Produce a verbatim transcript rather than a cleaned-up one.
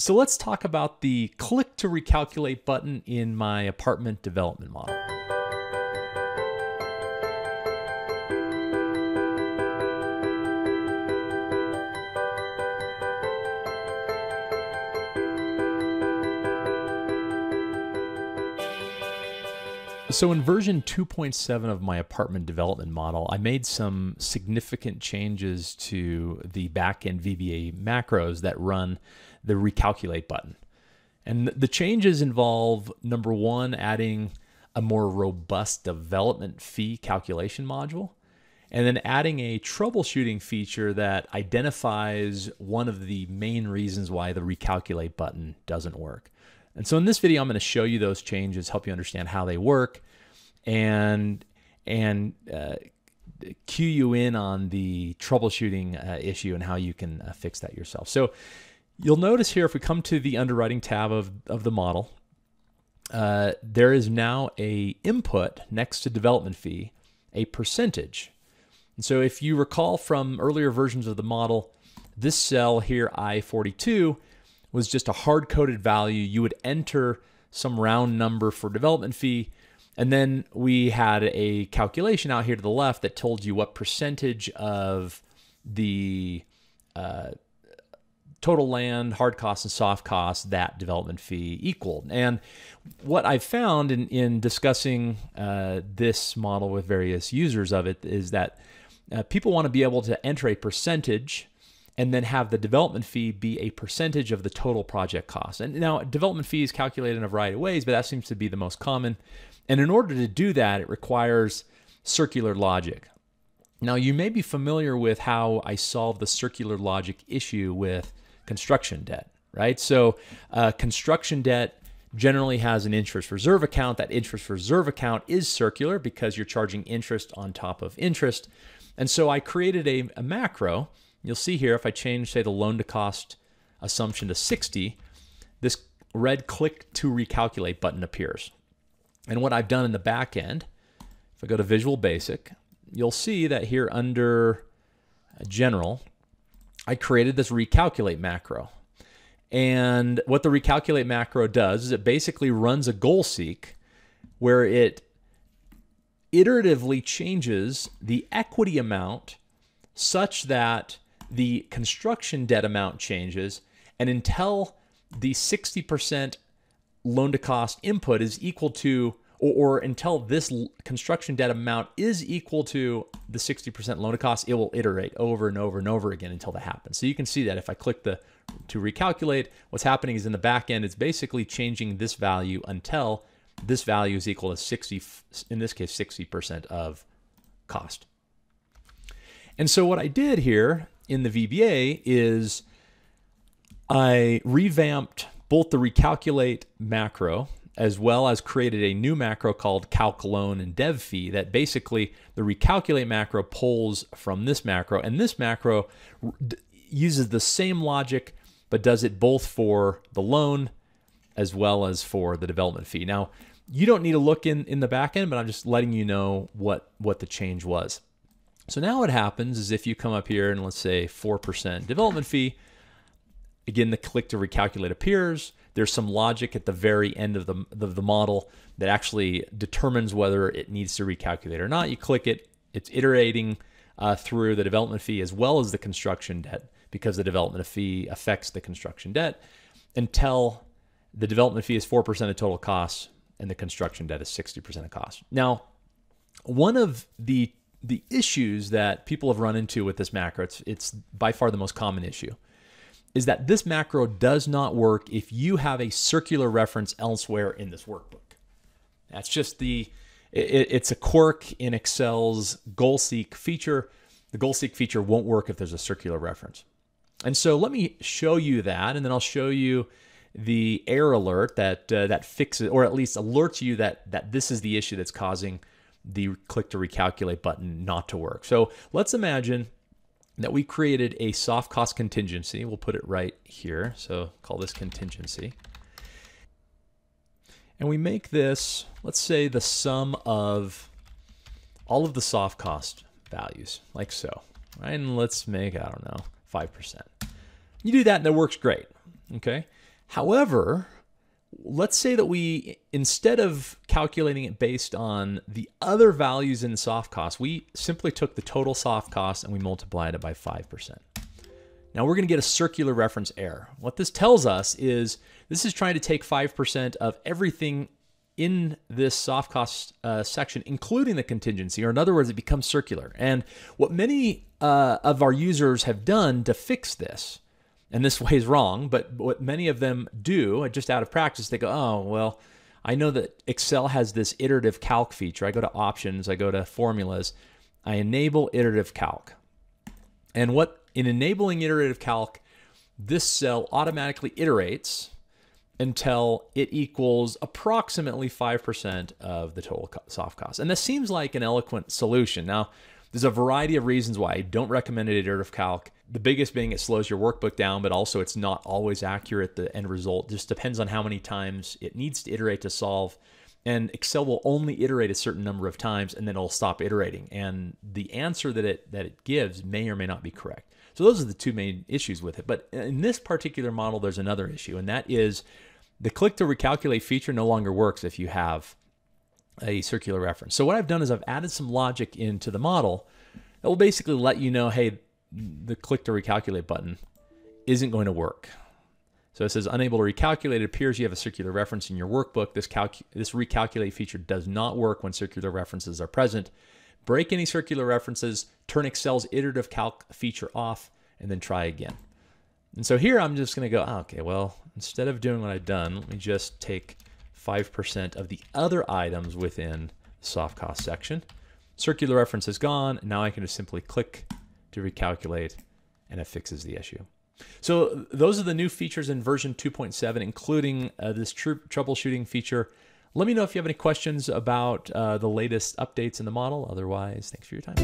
So let's talk about the click to recalculate button in my apartment development model. So in version two point seven of my apartment development model, I made some significant changes to the backend V B A macros that run the recalculate button. And the changes involve, number one, adding a more robust development fee calculation module, and then adding a troubleshooting feature that identifies one of the main reasons why the recalculate button doesn't work. And so in this video, I'm going to show you those changes, help you understand how they work, and and uh, cue you in on the troubleshooting uh, issue and how you can uh, fix that yourself. So you'll notice here, if we come to the underwriting tab of, of the model, uh, there is now a input next to development fee, a percentage. And so if you recall from earlier versions of the model, this cell here, I forty-two, was just a hard-coded value. You would enter some round number for development fee, and then we had a calculation out here to the left that told you what percentage of the uh, total land, hard costs, and soft costs that development fee equaled. And what I've found in, in discussing uh, this model with various users of it is that uh, people want to be able to enter a percentage and then have the development fee be a percentage of the total project cost. And now development fee is calculated in a variety of ways, but that seems to be the most common. And in order to do that, it requires circular logic. Now you may be familiar with how I solved the circular logic issue with construction debt, right? So uh, construction debt generally has an interest reserve account. That interest reserve account is circular because you're charging interest on top of interest. And so I created a, a macro. You'll see here, if I change, say, the loan to cost assumption to sixty, this red click to recalculate button appears. And what I've done in the back end, if I go to Visual Basic, you'll see that here under General, I created this recalculate macro. And what the recalculate macro does is it basically runs a goal seek where it iteratively changes the equity amount such that the construction debt amount changes, and until the sixty percent loan to cost input is equal to, or, or until this construction debt amount is equal to the sixty percent loan to cost, it will iterate over and over and over again until that happens. So you can see that if I click the to recalculate, what's happening is in the back end, it's basically changing this value until this value is equal to sixty, in this case, sixty percent of cost. And so what I did here in the V B A is I revamped both the recalculate macro as well as created a new macro called calc loan and dev fee that basically the recalculate macro pulls from this macro, and this macro uses the same logic but does it both for the loan as well as for the development fee. Now, you don't need to look in, in the back end, but I'm just letting you know what, what the change was. So now what happens is if you come up here and let's say four percent development fee, again, the click to recalculate appears. There's some logic at the very end of the, of the model that actually determines whether it needs to recalculate or not. You click it, it's iterating uh, through the development fee as well as the construction debt, because the development fee affects the construction debt, until the development fee is four percent of total costs and the construction debt is sixty percent of costs. Now, one of the The issues that people have run into with this macro, it's, it's by far the most common issue, is that this macro does not work if you have a circular reference elsewhere in this workbook. That's just the, it, it's a quirk in Excel's goal seek feature. The goal seek feature won't work if there's a circular reference. And so let me show you that, and then I'll show you the error alert that, uh, that fixes, or at least alerts you that, that this is the issue that's causing the click to recalculate button not to work. So let's imagine that we created a soft cost contingency. We'll put it right here. So call this contingency. And we make this, let's say, the sum of all of the soft cost values, like so. Right? And let's make, I don't know, five percent. You do that and it works great. Okay. However, let's say that we, instead of calculating it based on the other values in soft cost, we simply took the total soft cost and we multiplied it by five percent. Now we're going to get a circular reference error. What this tells us is this is trying to take five percent of everything in this soft cost uh, section, including the contingency, or in other words, it becomes circular. And what many uh, of our users have done to fix this, and this way is wrong, but what many of them do, just out of practice, they go, oh, well, I know that Excel has this iterative calc feature. I go to options, I go to formulas, I enable iterative calc. And what in enabling iterative calc, this cell automatically iterates until it equals approximately five percent of the total soft cost. And this seems like an eloquent solution. Now, there's a variety of reasons why I don't recommend iterative calc. The biggest being it slows your workbook down, but also it's not always accurate. The end result just depends on how many times it needs to iterate to solve. And Excel will only iterate a certain number of times and then it'll stop iterating. And the answer that it, that it gives may or may not be correct. So those are the two main issues with it. But in this particular model, there's another issue, and that is the click to recalculate feature no longer works if you have a circular reference. So what I've done is I've added some logic into the model that will basically let you know, hey, the click to recalculate button isn't going to work. So it says unable to recalculate. It appears you have a circular reference in your workbook. This, calc this recalculate feature does not work when circular references are present. Break any circular references, turn Excel's iterative calc feature off, and then try again. And so here I'm just gonna go, oh, okay, well, instead of doing what I've done, let me just take five percent of the other items within the soft cost section. Circular reference is gone. Now I can just simply click to recalculate and it fixes the issue. So those are the new features in version two point seven, including uh, this tr troubleshooting feature. Let me know if you have any questions about uh, the latest updates in the model. Otherwise, thanks for your time.